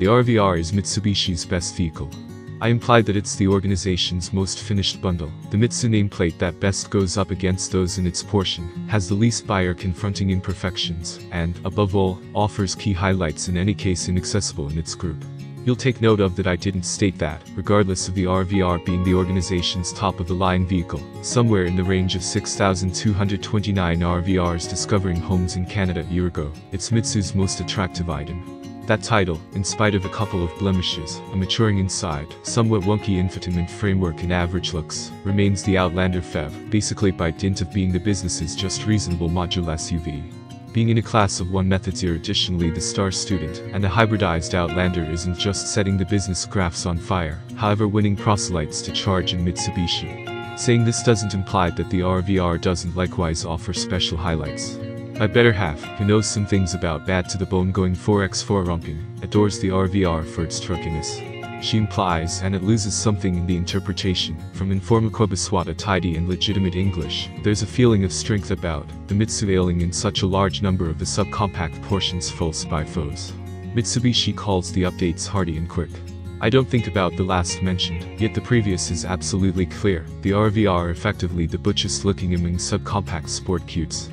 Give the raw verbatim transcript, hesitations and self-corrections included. The R V R is Mitsubishi's best vehicle. I implied that it's the organization's most finished bundle. The Mitsu nameplate that best goes up against those in its portion, has the least buyer confronting imperfections, and, above all, offers key highlights in any case inaccessible in its group. You'll take note of that I didn't state that, regardless of the R V R being the organization's top-of-the-line vehicle, somewhere in the range of six thousand two hundred twenty-nine R V Rs discovering homes in Canada a year ago, it's Mitsu's most attractive item. That title, in spite of a couple of blemishes, a maturing inside, somewhat wonky infotainment framework and average looks, remains the Outlander P H E V, basically by dint of being the business's just reasonable modular S U V. Being in a class of one methods are additionally the star student, and the hybridized Outlander isn't just setting the business graphs on fire, however winning proselytes to charge in Mitsubishi. Saying this doesn't imply that the R V R doesn't likewise offer special highlights. My better half, who knows some things about bad to the bone going four by four romping, adores the R V R for its truckiness. She implies, and it loses something in the interpretation, from Informaquabaswata tidy and legitimate English, there's a feeling of strength about the Mitsu ailing in such a large number of the subcompact portion's full spy foes. Mitsubishi calls the updates hearty and quick. I don't think about the last mentioned, yet the previous is absolutely clear, the R V R effectively the butchest looking among subcompact sport cutes.